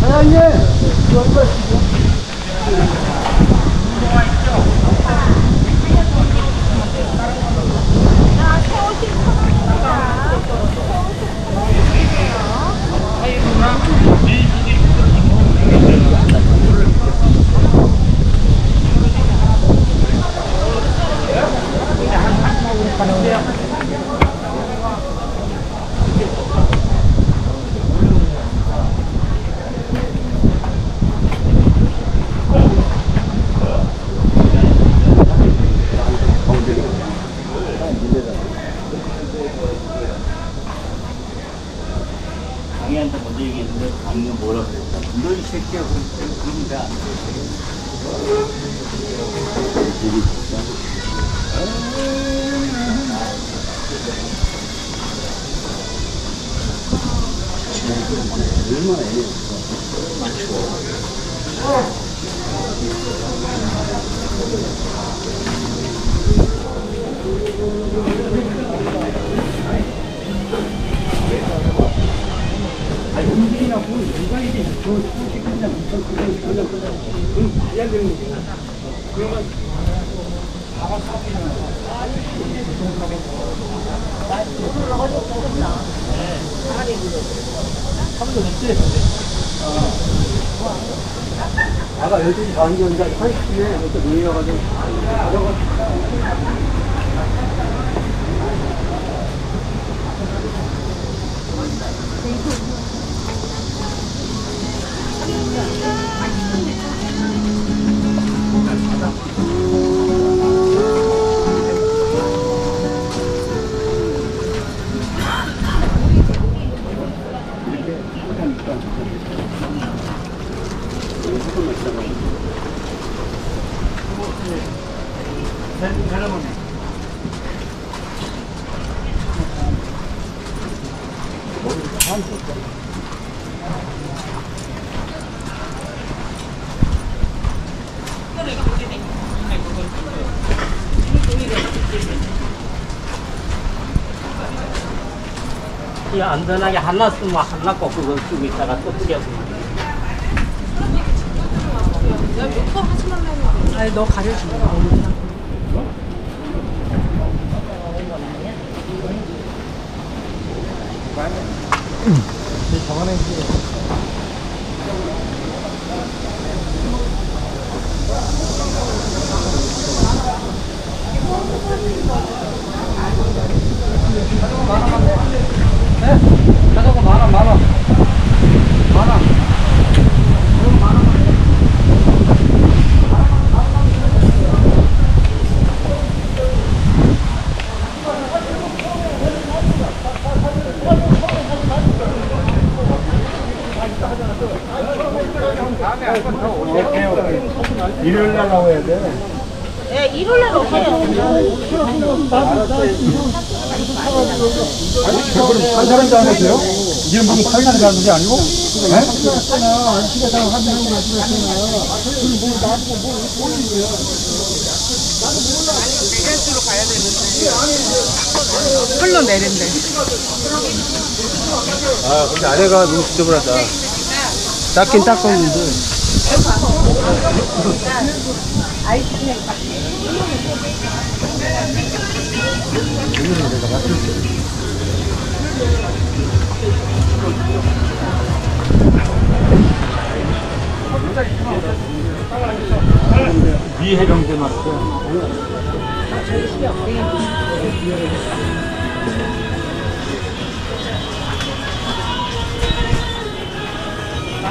강희한테 먼저 얘기했는데 강희는 뭐라 그랬다. 너 이 새끼야 그러면 왜 안 돼? 얘기 진짜 얼마나 애였어. 아까 12시 반경인가 30분에 이렇게 밀려가지고 안전하게 한라스면 한라고 그걸 쓰고 있다가 또 튀겨서 몇번 하지 말라고. 아니 너 가려주면 안 돼. 저번에 자전거 많아. 일요일날 나와야 돼. 예, 일요일날 오세요. 한 사람도 안 하세요? 이런 방금 사회자를 가는 게 아니고? 네? 안 시켰잖아. 한 사람도 안 시켰잖아. 그리고 뭘 나한테 뭘 보이는 거야. 나도 몰라. 백안수로 가야 되는데. 흘러 내린대. 아, 근데 아내가 눈 지저분하다. 닦긴 닦았는데. 위해병제 맞고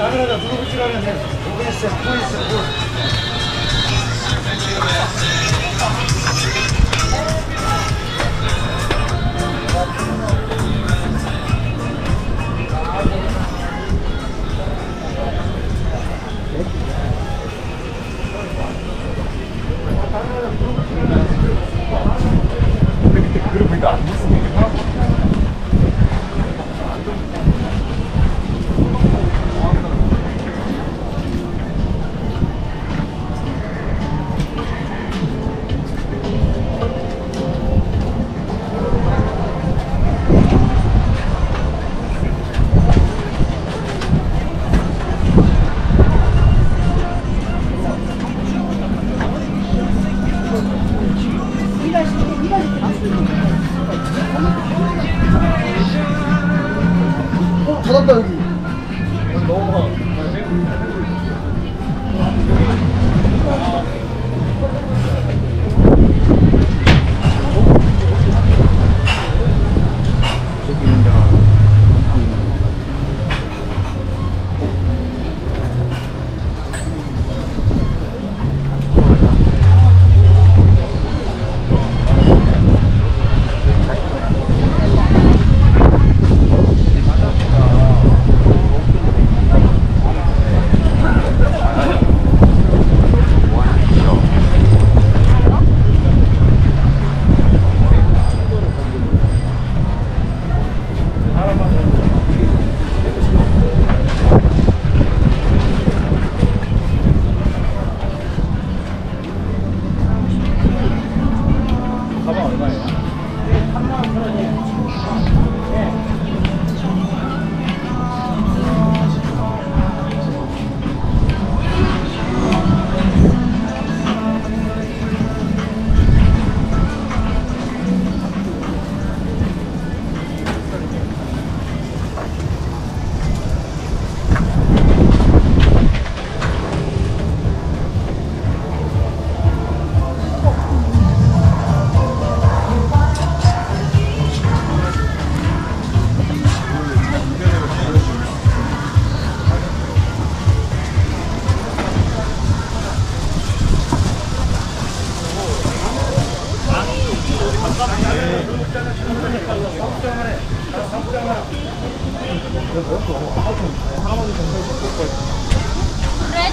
나그라다 누구지라는 데 보이스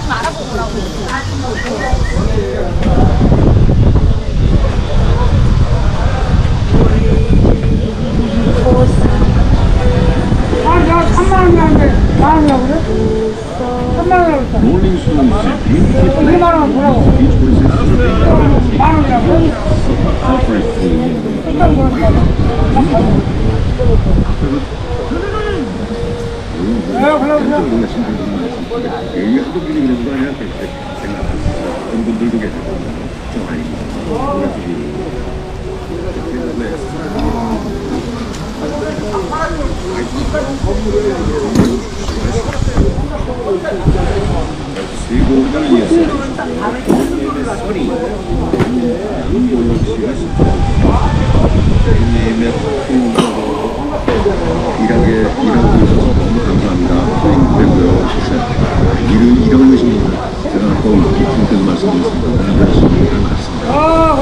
좀 알아보라고. 아, 나 3만 원이 안 돼. 만 원이라고 그래? 3만 원이라고 그래? 2만 원 뭐라고? 만 원이라고 그래? 일단 그러니까. 일하고 있어서 너무 감사합니다. 선생님들고요. 일을 일하고 계신 제가 또 깊은 말씀드렸습니다. 아,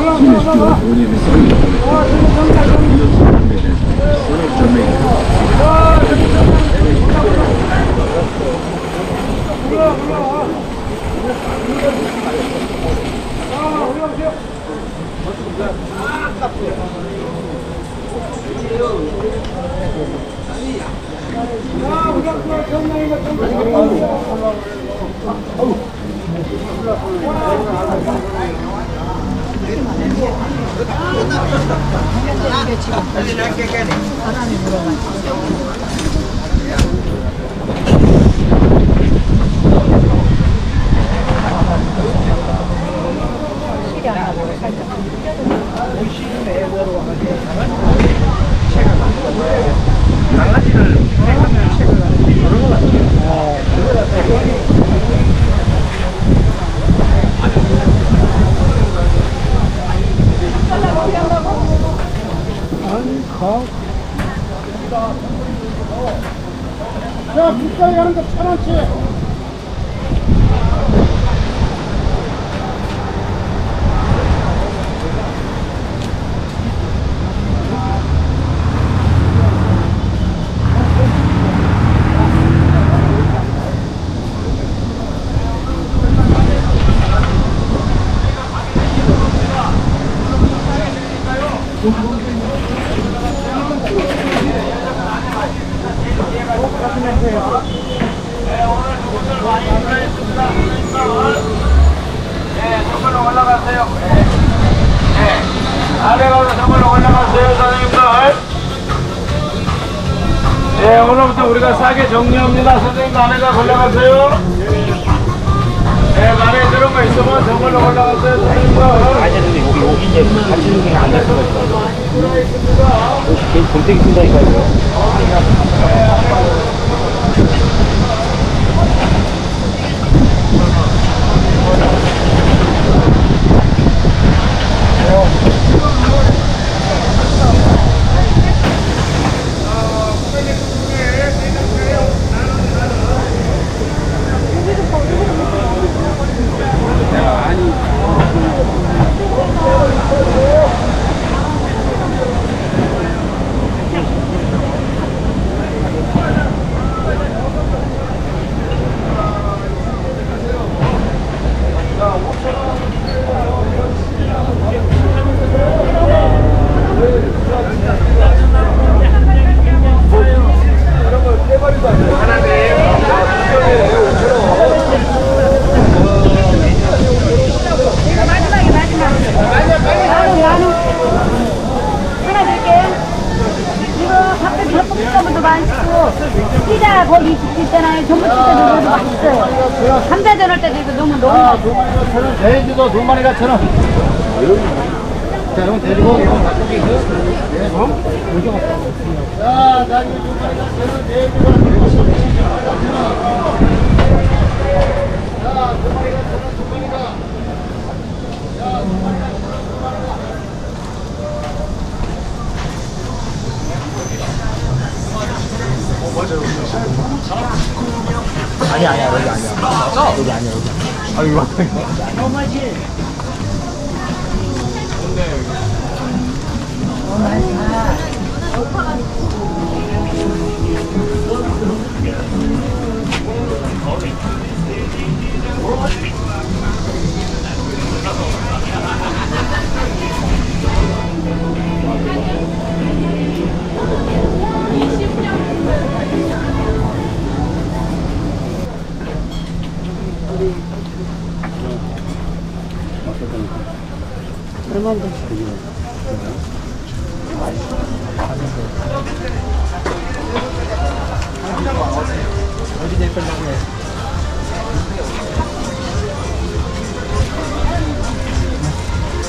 얼마나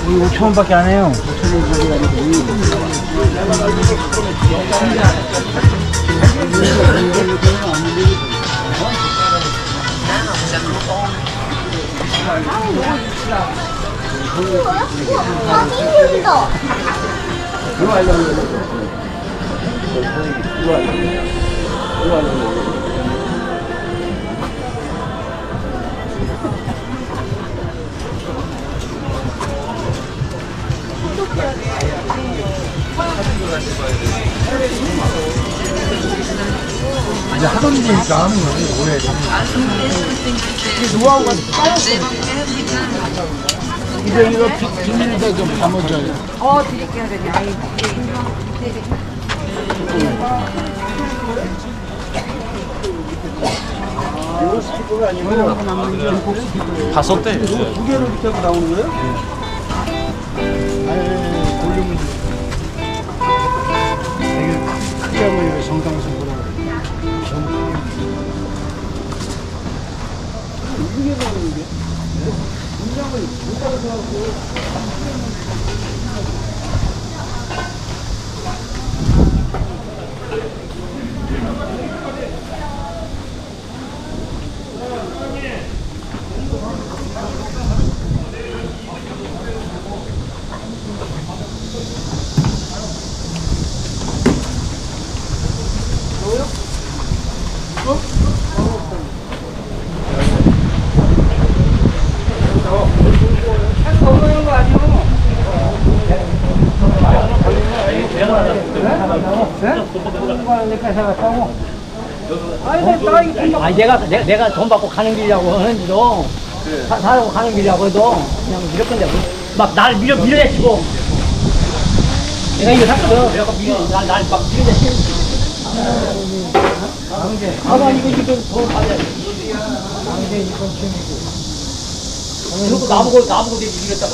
우리 5,000원밖에 안 해요. 5,000원이잖아. 이제 하던 일이니까 하는 거지, 오래. 이게 노하우가 빠졌어. 이제 이거 비닐에다 좀 담아줘요. 드릴게요, 그냥. 이거 스티커가 아니고, 다 썼대. 이거 두 개로 이렇게 하고 나오는 거예요? 이게 정당성으로 이게 되는데 분량을 조절해서 하고 내가 돈 받고 가는 길이라고 하는지도 사라고 가는 길이라고 해도 그냥 밀었건데 막 날 밀어내시고 내가 이거 샀거든. 내가 날 막 밀어내시고 아마 이거 지금 더 받아야 돼. 강제 입건침이고 그리고 나보고 되게 밀었다고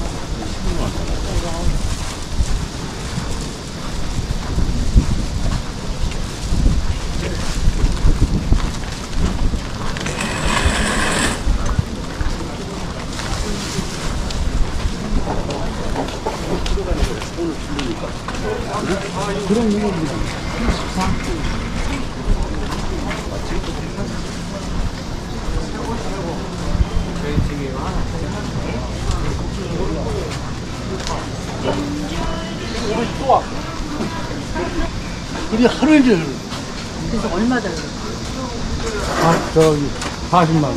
그런 이유입니다. 우리 하루일을 그래서 얼마 달라요? 아 저기 40만 원.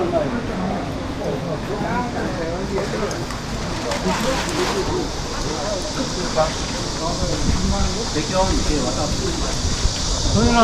5벌에 5,000원씩이에요. 소연아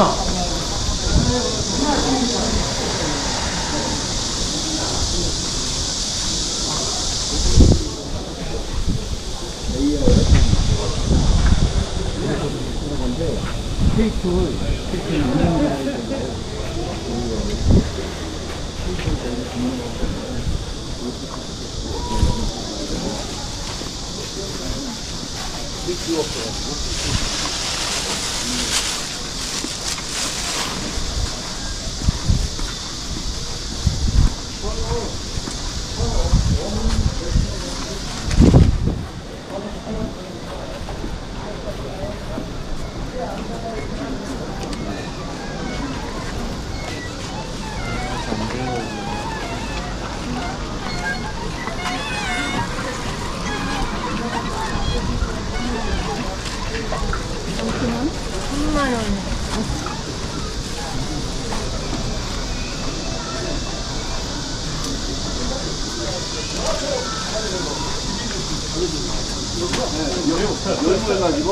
열무해가지고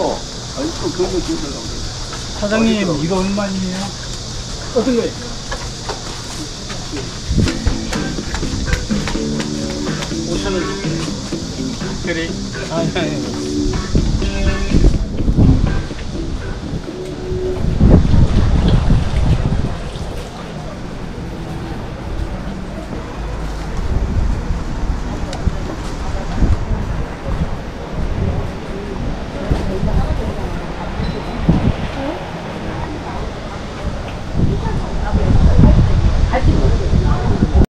아직도 그런 거 주셔서 그래요. 사장님, 이거 얼마예요? 어떤 거예요? $5,000. 특별히? 아니.